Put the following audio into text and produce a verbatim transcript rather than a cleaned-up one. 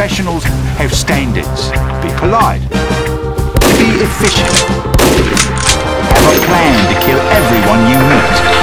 Professionals have standards. Be polite. Be efficient. Have a plan to kill everyone you meet.